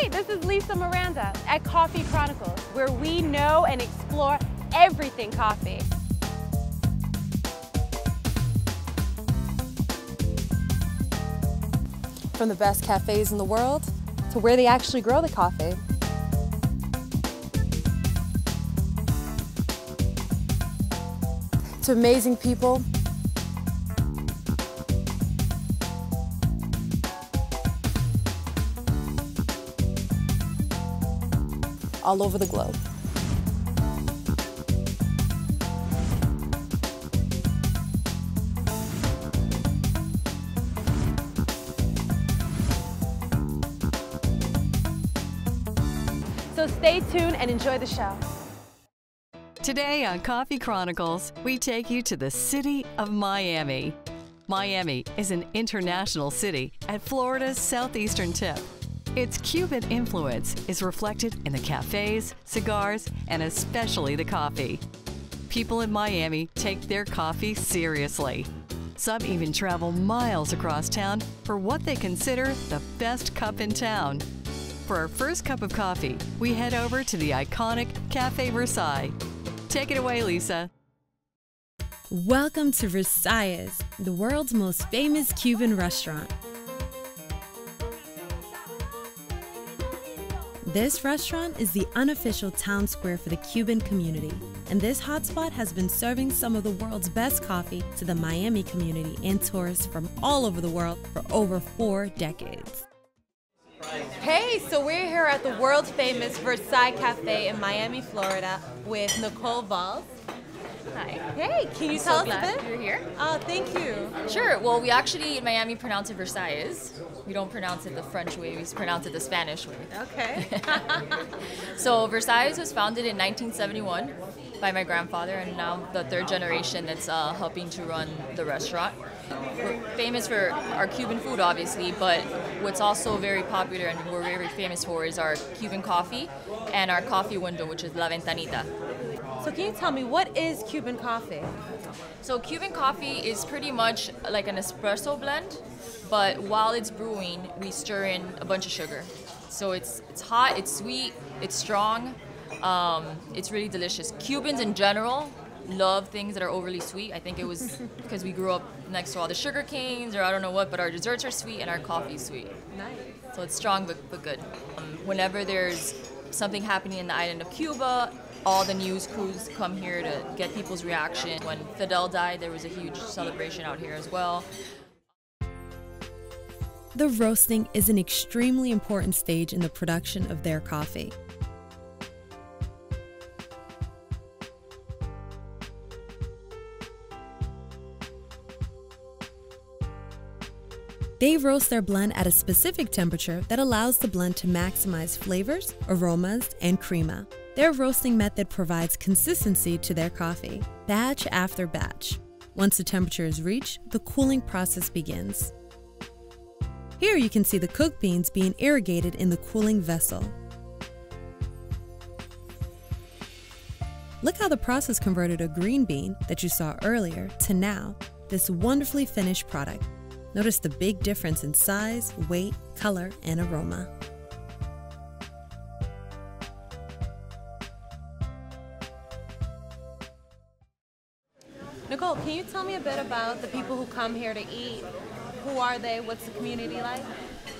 Hey, this is Lisa Miranda at Coffee Chronicles, where we know and explore everything coffee. From the best cafes in the world to where they actually grow the coffee. To amazing people. All over the globe. So stay tuned and enjoy the show. Today on Coffee Chronicles, we take you to the city of Miami. Miami is an international city at Florida's southeastern tip. Its Cuban influence is reflected in the cafes, cigars, and especially the coffee. People in Miami take their coffee seriously. Some even travel miles across town for what they consider the best cup in town. For our first cup of coffee, we head over to the iconic Cafe Versailles. Take it away, Lisa. Welcome to Versailles, the world's most famous Cuban restaurant. This restaurant is the unofficial town square for the Cuban community, and this hotspot has been serving some of the world's best coffee to the Miami community and tourists from all over the world for over 4 decades. Hey, so we're here at the world-famous Versailles Cafe in Miami, Florida with Nicole Valls. Hi. Hey, can you tell us a bit? You're here. Oh, thank you. Sure. Well, we actually in Miami pronounce it Versailles. We don't pronounce it the French way. We pronounce it the Spanish way. Okay. So Versailles was founded in 1971 by my grandfather, and now the third generation that's helping to run the restaurant. We're famous for our Cuban food, obviously, but what's also very popular and we're very famous for is our Cuban coffee and our coffee window, which is La Ventanita. So can you tell me, what is Cuban coffee? So Cuban coffee is pretty much like an espresso blend, but while it's brewing, we stir in a bunch of sugar. So it's hot, it's sweet, it's strong, it's really delicious. Cubans in general love things that are overly sweet. I think it was because we grew up next to all the sugar canes or I don't know what, but our desserts are sweet and our coffee is sweet. Nice. So it's strong but good. Whenever there's something happening in the island of Cuba, all the news crews come here to get people's reaction. When Fidel died, there was a huge celebration out here as well. The roasting is an extremely important stage in the production of their coffee. They roast their blend at a specific temperature that allows the blend to maximize flavors, aromas, and crema. Their roasting method provides consistency to their coffee, batch after batch. Once the temperature is reached, the cooling process begins. Here you can see the cooked beans being irrigated in the cooling vessel. Look how the process converted a green bean that you saw earlier to now, this wonderfully finished product. Notice the big difference in size, weight, color, and aroma. Nicole, can you tell me a bit about the people who come here to eat? Who are they? What's the community like?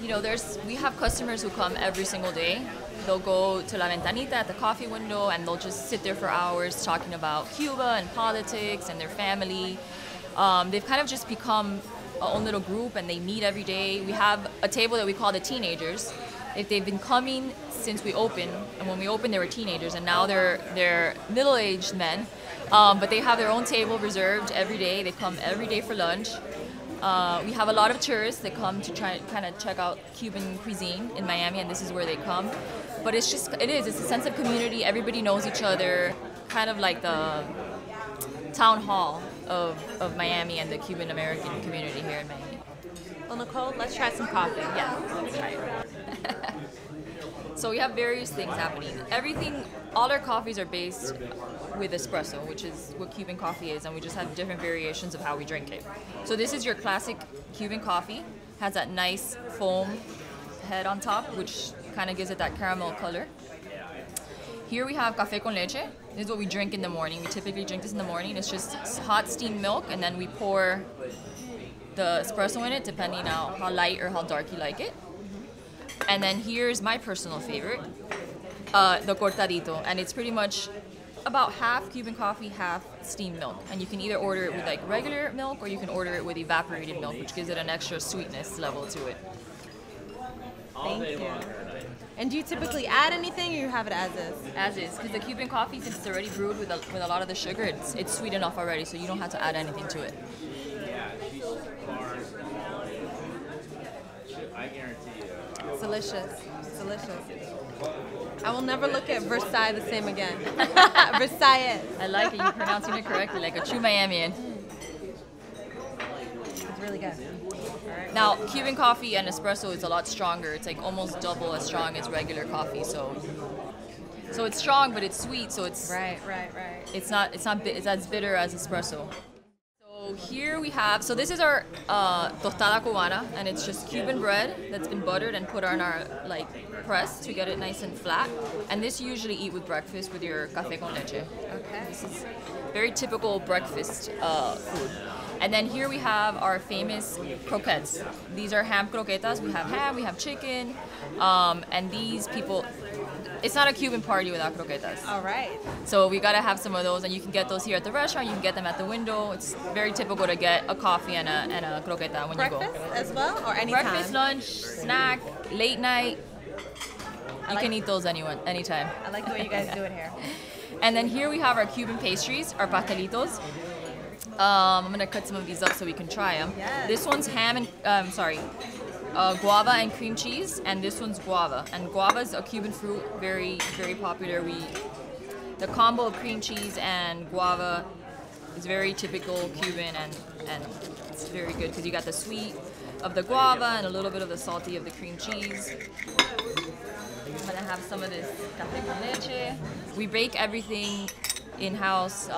You know, we have customers who come every single day. They'll go to La Ventanita at the coffee window and they'll just sit there for hours talking about Cuba and politics and their family. They've kind of just become our own little group and they meet every day. We have a table that we call the teenagers. If they've been coming since we opened, and when we opened they were teenagers and now they're middle-aged men, but they have their own table reserved every day. They come every day for lunch. We have a lot of tourists that come to try kind of check out Cuban cuisine in Miami, and this is where they come. But it's a sense of community. Everybody knows each other, kind of like the town hall of Miami and the Cuban American community here in Miami. Well, Nicole, let's try some coffee. Yeah, let's try it. So we have various things happening. All our coffees are based with espresso, which is what Cuban coffee is, and we just have different variations of how we drink it. So this is your classic Cuban coffee. Has that nice foam head on top, which kind of gives it that caramel color. Here we have café con leche. This is what we drink in the morning. We typically drink this in the morning. It's just hot steamed milk, and then we pour the espresso in it, depending on how light or how dark you like it. And then here's my personal favorite, the cortadito. And it's pretty much about half Cuban coffee, half steamed milk. And you can either order it with like regular milk, or you can order it with evaporated milk, which gives it an extra sweetness level to it. Thank you. And do you typically add anything, or you have it as is? As is, because the Cuban coffee, since it's already brewed with a lot of the sugar, it's sweet enough already, so you don't have to add anything to it. I guarantee you. It's delicious. It's delicious. I will never look at Versailles the same again. Versailles. I like it. You're pronouncing it correctly, like a true Miamian. It's really good. Now, Cuban coffee and espresso is a lot stronger. It's like almost double as strong as regular coffee. So it's strong, but it's sweet. So it's right. It's as bitter as espresso. So here we have. So this is our tostada cubana, and it's just Cuban bread that's been buttered and put on our like press to get it nice and flat. And this you usually eat with breakfast with your café con leche. Okay. This is very typical breakfast food. And then here we have our famous croquettes. These are ham croquetas. We have ham, we have chicken, and these people, it's not a Cuban party without croquetas. All right. So we gotta have some of those, and you can get those here at the restaurant, you can get them at the window. It's very typical to get a coffee and a croqueta when you go. Breakfast as well, or anytime? Breakfast, lunch, snack, late night. You can eat those anytime. I like the way you guys do it here. And then here we have our Cuban pastries, our pastelitos. I'm going to cut some of these up so we can try them. Yes. This one's guava and cream cheese, and this one's guava. And guava is a Cuban fruit, very, very popular. The combo of cream cheese and guava is very typical Cuban, and it's very good because you got the sweet of the guava and a little bit of the salty of the cream cheese. I'm going to have some of this café con leche. We bake everything in-house.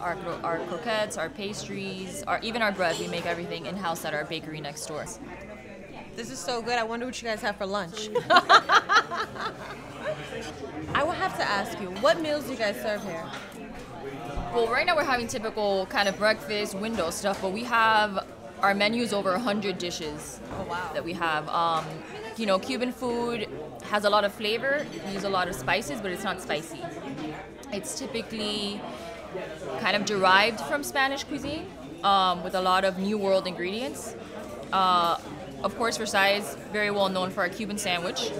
Our croquettes, our pastries, even our bread. We make everything in-house at our bakery next door. This is so good. I wonder what you guys have for lunch. I will have to ask you, what meals do you guys serve here? Well, right now we're having typical kind of breakfast, window stuff, but we have our menus over 100 dishes. Oh, wow. That we have. You know, Cuban food has a lot of flavor. We use a lot of spices, but it's not spicy. It's typically kind of derived from Spanish cuisine, with a lot of New World ingredients. Of course, Versailles is very well known for our Cuban sandwich,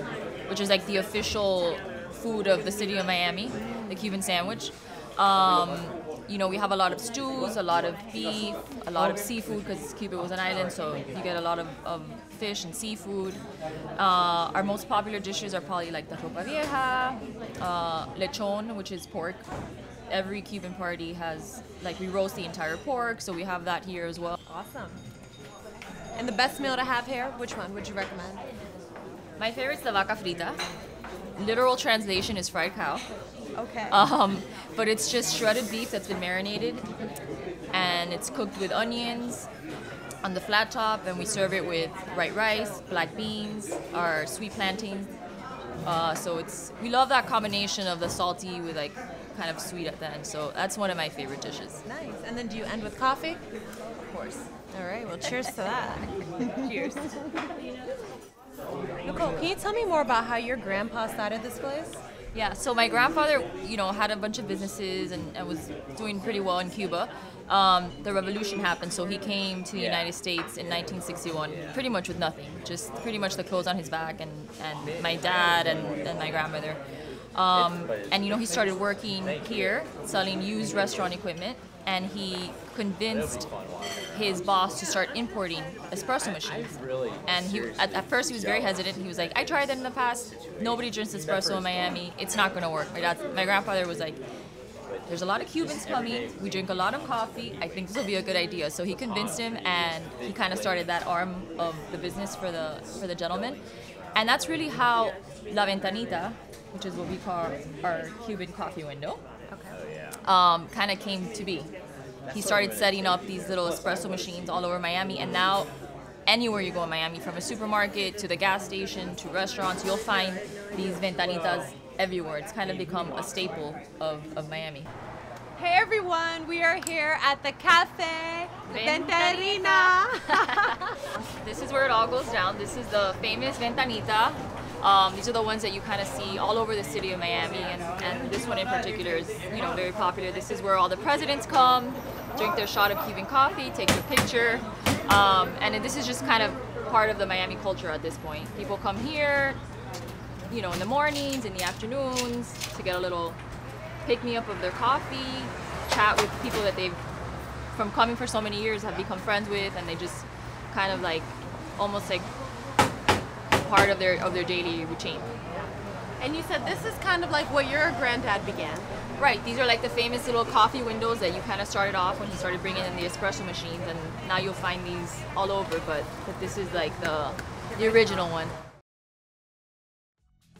which is like the official food of the city of Miami, the Cuban sandwich. You know, we have a lot of stews, a lot of beef, a lot of seafood, because Cuba was an island, so you get a lot of fish and seafood. Our most popular dishes are probably like the ropa vieja, lechon, which is pork. Every Cuban party has, like, we roast the entire pork, so we have that here as well. Awesome. And the best meal to have here, which one would you recommend? My favorite is the vaca frita. Literal translation is fried cow. Okay. But it's just shredded beef that's been marinated, and it's cooked with onions on the flat top, and we serve it with white rice, black beans, our sweet plantains. So we love that combination of the salty with, like, kind of sweet at the end, so that's one of my favorite dishes. Nice. And then do you end with coffee? Of course. All right, well, cheers to that. Cheers. Nicole, can you tell me more about how your grandpa started this place? Yeah, so my grandfather, you know, had a bunch of businesses and was doing pretty well in Cuba. The revolution happened, so he came to the United States in 1961, pretty much with nothing, just pretty much the clothes on his back, and my dad and my grandmother. And you know, he started working here, selling used restaurant equipment, and he convinced his boss to start importing espresso machines. And he, at first he was very hesitant. He was like, I tried that in the past, nobody drinks espresso in Miami, it's not gonna work. My grandfather was like, there's a lot of Cubans coming, we drink a lot of coffee, I think this will be a good idea. So he convinced him, and he kind of started that arm of the business for the gentleman. And that's really how La Ventanita, which is what we call our Cuban coffee window, kind of came to be. He started setting up these little espresso machines all over Miami, and now anywhere you go in Miami, from a supermarket to the gas station to restaurants, you'll find these Ventanitas everywhere. It's kind of become a staple of Miami. Hey everyone, we are here at the Cafe Ventanita. This is where it all goes down. This is the famous Ventanita. These are the ones that you kind of see all over the city of Miami, and this one in particular is, you know, very popular. This is where all the presidents come, drink their shot of Cuban coffee, take their picture, and this is just kind of part of the Miami culture at this point. People come here, you know, in the mornings, in the afternoons, to get a little pick-me-up of their coffee, chat with people that they've, from coming for so many years, have become friends with, and they just kind of like, almost like part of their daily routine. And you said this is kind of like what your granddad began. Right, these are like the famous little coffee windows that you kind of started off when he started bringing in the espresso machines, and now you'll find these all over, but this is like the original one.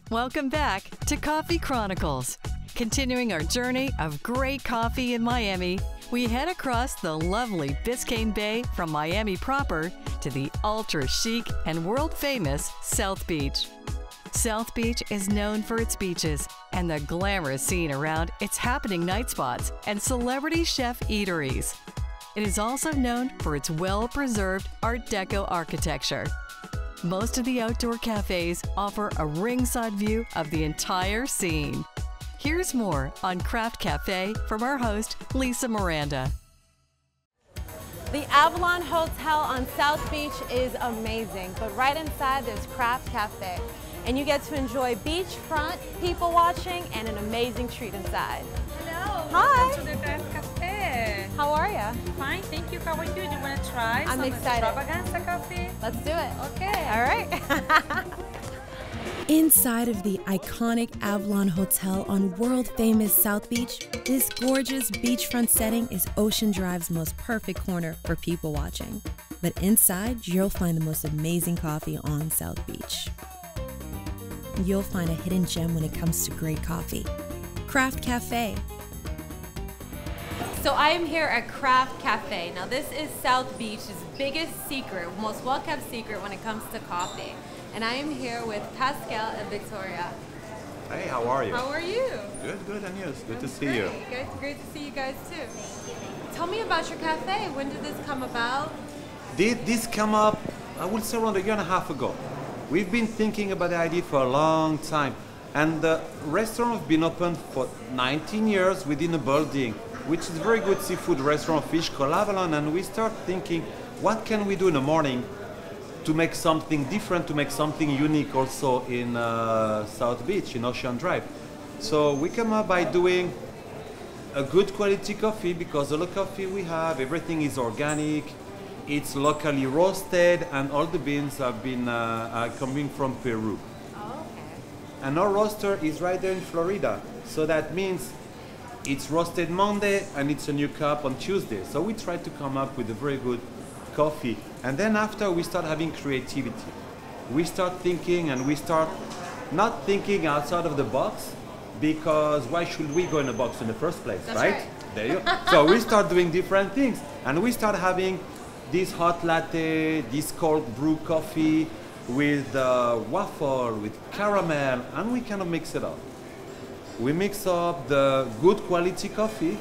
Welcome back to Coffee Chronicles. Continuing our journey of great coffee in Miami, we head across the lovely Biscayne Bay from Miami proper to the ultra-chic and world-famous South Beach. South Beach is known for its beaches and the glamorous scene around its happening night spots and celebrity chef eateries. It is also known for its well-preserved Art Deco architecture. Most of the outdoor cafes offer a ringside view of the entire scene. Here's more on Craft Cafe from our host, Lisa Miranda. The Avalon Hotel on South Beach is amazing, but right inside there's Craft Cafe, and you get to enjoy beachfront, people watching, and an amazing treat inside. Hello. Hi. Welcome to the Craft Cafe. How are you? Fine, thank you. How are you? Do you want to try some extravaganza coffee? Let's do it. Okay. All right. Inside of the iconic Avalon Hotel on world-famous South Beach, this gorgeous beachfront setting is Ocean Drive's most perfect corner for people watching. But inside, you'll find the most amazing coffee on South Beach. You'll find a hidden gem when it comes to great coffee. Craft Cafe. So I am here at Craft Cafe. Now this is South Beach's biggest secret, most well-kept secret when it comes to coffee. And I am here with Pascal and Victoria. Hey, how are you? How are you? Good, good, and yes, good to see you. Great to see you guys too. Tell me about your cafe. When did this come about? Did this come up, I would say around 1.5 years ago. We've been thinking about the idea for a long time. And the restaurant has been open for 19 years within a building, which is a very good seafood restaurant, Fish Colavalon. And we start thinking, what can we do in the morning to make something different, to make something unique also in South Beach, in Ocean Drive. So we come up by doing a good quality coffee, because all the coffee we have, everything is organic, it's locally roasted, and all the beans have been coming from Peru. Oh, okay. And our roaster is right there in Florida. So that means it's roasted Monday and it's a new cup on Tuesday. So we try to come up with a very good coffee, and then after we start having creativity. We start thinking, and we start not thinking outside of the box, because why should we go in a box in the first place, right? There you go. So we start doing different things, and we start having this hot latte, this cold brew coffee with waffle, with caramel, and we kind of mix it up. We mix up the good quality coffee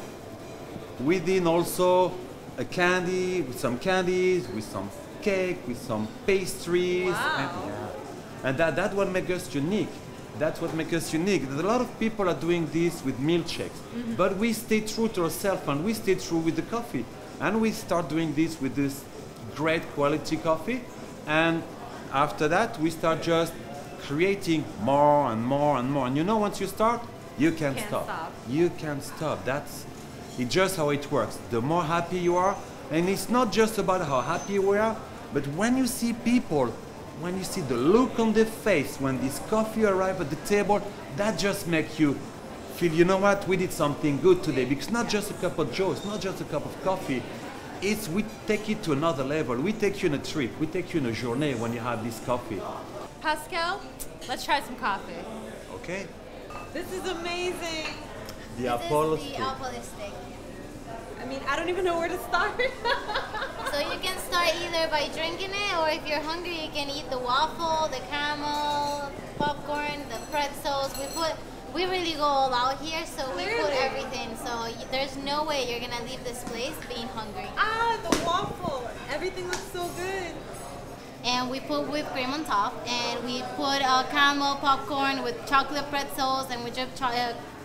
within also a candy, with some candies, with some cake, with some pastries. Wow. And that what makes us unique. That's what makes us unique. A lot of people are doing this with milkshakes, but we stay true to ourselves, and we stay true with the coffee. And we start doing this with this great quality coffee. And after that, we start just creating more and more and more. And you know, once you start, you can't stop. You can't stop. It's just how it works. The more happy you are, and it's not just about how happy we are, but when you see people, when you see the look on their face, when this coffee arrives at the table, that just makes you feel, you know what, we did something good today. Because not just a cup of joe, it's not just a cup of coffee. It's, we take it to another level. We take you on a trip. We take you on a journey when you have this coffee. Pascal, let's try some coffee. Okay. This is amazing. The Apollo stick. I mean, I don't even know where to start. So you can start either by drinking it, or if you're hungry, you can eat the waffle, the caramel, popcorn, the pretzels. We really go all out here, so we put everything. So there's no way you're gonna leave this place being hungry. Ah, the waffle! Everything looks so good. And we put whipped cream on top, and we put caramel popcorn with chocolate pretzels, and we drip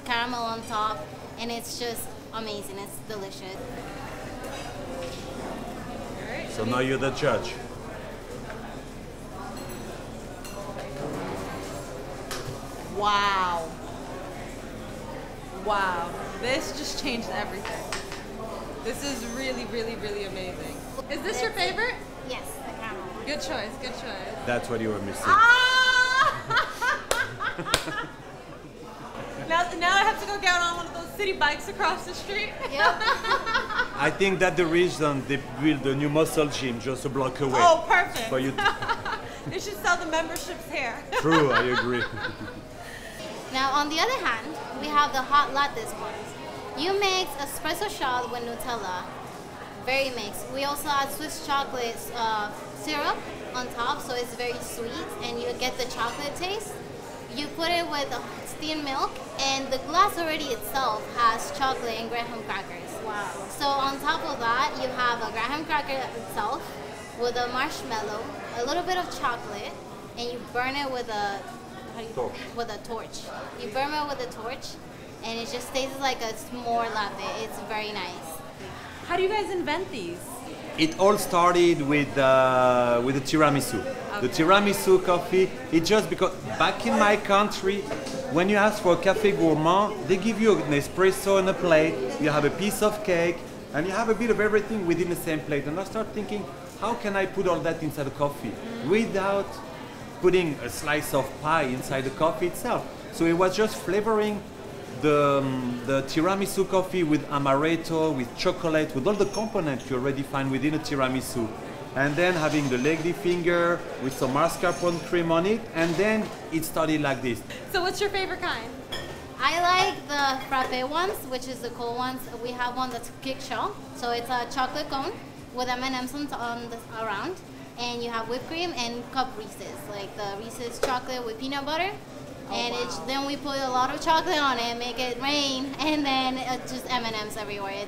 caramel on top, and it's just amazing. It's delicious. So now you're the judge. Wow. Wow. This just changed everything. This is really, really, really amazing. Is this your favorite? Yes, the caramel one. Good choice, good choice. That's what you were missing. Ah! Now I have to go get on one of those city bikes across the street. Yep. I think that the reason they built the new muscle gym just a block away. Oh, perfect. For you they should sell the memberships here. True, I agree. Now, on the other hand, we have the hot lattes ones. You make espresso shot with Nutella. Very mixed. We also add Swiss chocolate syrup on top, so it's very sweet, and you get the chocolate taste. You put it with steamed milk, and the glass already itself has chocolate and graham crackers. Wow. So on top of that, you have a graham cracker itself with a marshmallow, a little bit of chocolate, and you burn it with a torch. You burn it with a torch, and it just tastes like a s'more latte. It's very nice. How do you guys invent these? It all started with the tiramisu. Okay. The tiramisu coffee, it's just because back in my country, when you ask for a café gourmand, they give you an espresso on a plate, you have a piece of cake, and you have a bit of everything within the same plate. And I start thinking, how can I put all that inside a coffee without putting a slice of pie inside the coffee itself? So it was just flavoring the tiramisu coffee with amaretto, with chocolate, with all the components you already find within a tiramisu. And then having the lady finger with some mascarpone cream on it, and then it started like this. So what's your favorite kind? I like the frappe ones, which is the cold ones. We have one that's kick shell, so it's a chocolate cone with M&M's around, and you have whipped cream and cup Reese's, like the Reese's chocolate with peanut butter. And oh, wow. Then we put a lot of chocolate on it, make it rain, and then just M&M's everywhere.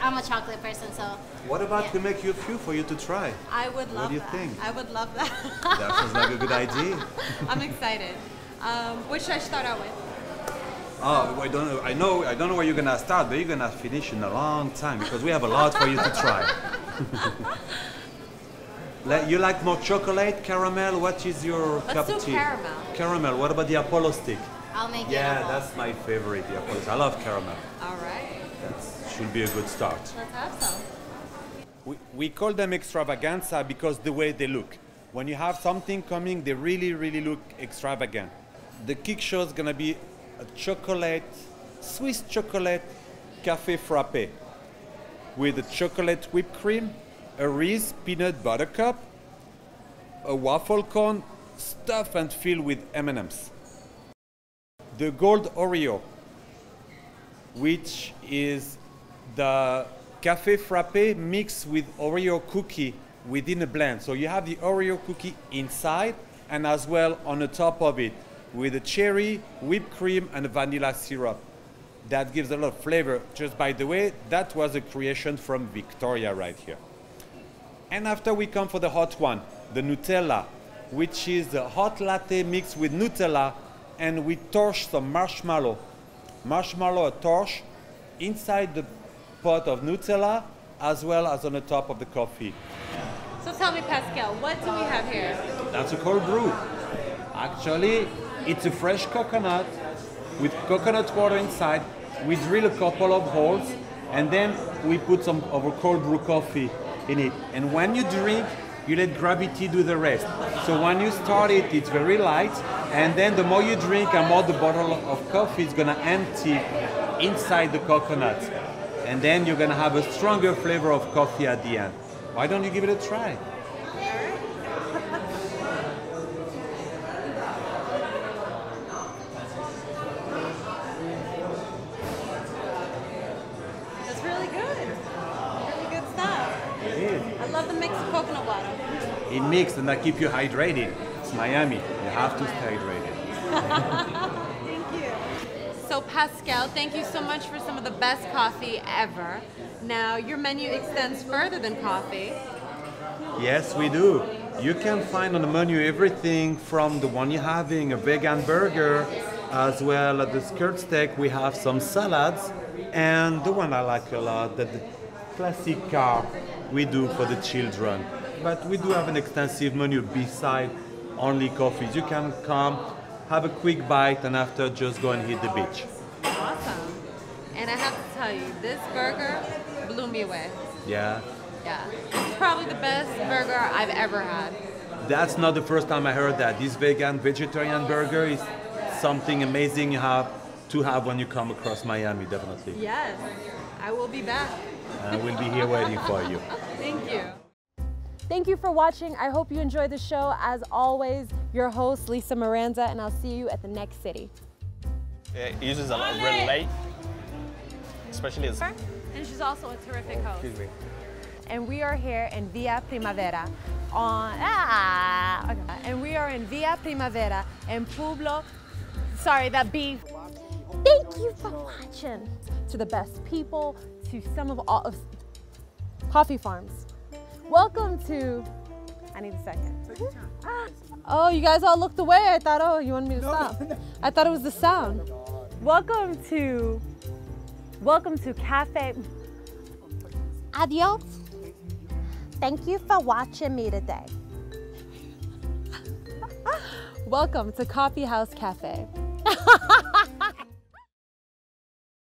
I'm a chocolate person, so. What about we make you a few for you to try? I would love that. What do you think? I would love that. That sounds like a good idea. I'm excited. What should I start out with? Oh, I don't know. I don't know where you're gonna start, but you're gonna finish in a long time because we have a lot for you to try. You like more chocolate, caramel? What is your cup of tea? Caramel. Caramel. What about the Apollo stick? I'll make it. Yeah, that's my favorite, the Apollo stick. I love caramel. All right. That should be a good start. Let's have some. We call them extravaganza because the way they look. When you have something coming, they really, really look extravagant. The kick show is going to be a chocolate, Swiss chocolate cafe frappe with a chocolate whipped cream, a Reese peanut butter cup, a waffle cone, stuffed and filled with M&Ms. The gold Oreo, which is the cafe frappe mixed with Oreo cookie within a blend. So you have the Oreo cookie inside and as well on the top of it with a cherry, whipped cream and vanilla syrup. That gives a lot of flavor. Just by the way, that was a creation from Victoria right here. And after we come for the hot one, the Nutella, which is a hot latte mixed with Nutella, and we torch some marshmallow. Marshmallow torch inside the pot of Nutella, as well as on the top of the coffee. So tell me, Pascal, what do we have here? That's a cold brew. Actually, it's a fresh coconut with coconut water inside. We drill a couple of holes, and then we put some of our cold brew coffee in it. And when you drink, you let gravity do the rest. So when you start it, it's very light, and then the more you drink and more the bottle of coffee is gonna empty inside the coconut. And then you're gonna have a stronger flavor of coffee at the end. Why don't you give it a try? That's really good. Really good stuff. It is. it mixed and that keeps you hydrated. It's Miami. You have to stay hydrated. So Pascal, thank you so much for some of the best coffee ever. Now, your menu extends further than coffee. Yes, we do. You can find on the menu everything from the one you're having, a vegan burger, as well as the skirt steak. We have some salads, and the one I like a lot, the classic car we do for the children. But we do have an extensive menu beside only coffees. You can come, have a quick bite, and after just go and hit the beach. Awesome. And I have to tell you, this burger blew me away. Yeah? Yeah. It's probably the best burger I've ever had. That's not the first time I heard that. This vegan vegetarian burger is something amazing you have to have when you come across Miami, definitely. Yes. I will be back. I will be here waiting for you. Thank you. Thank you for watching. I hope you enjoyed the show. As always, your host, Lisa Miranda, and I'll see you at the next city. It uses a lot of relay, especially as... And she's also a terrific host. Excuse me. And we are here in Via Primavera on... And we are in Via Primavera in Pueblo... Sorry, that beef. Thank you for watching. To the best people, to some of all of... coffee farms. Welcome to, I need a second. Oh, you guys all looked away. I thought, oh, you wanted me to stop. I thought it was the sound. Welcome to Cafe. Adios. Thank you for watching me today. Welcome to Coffee House Cafe.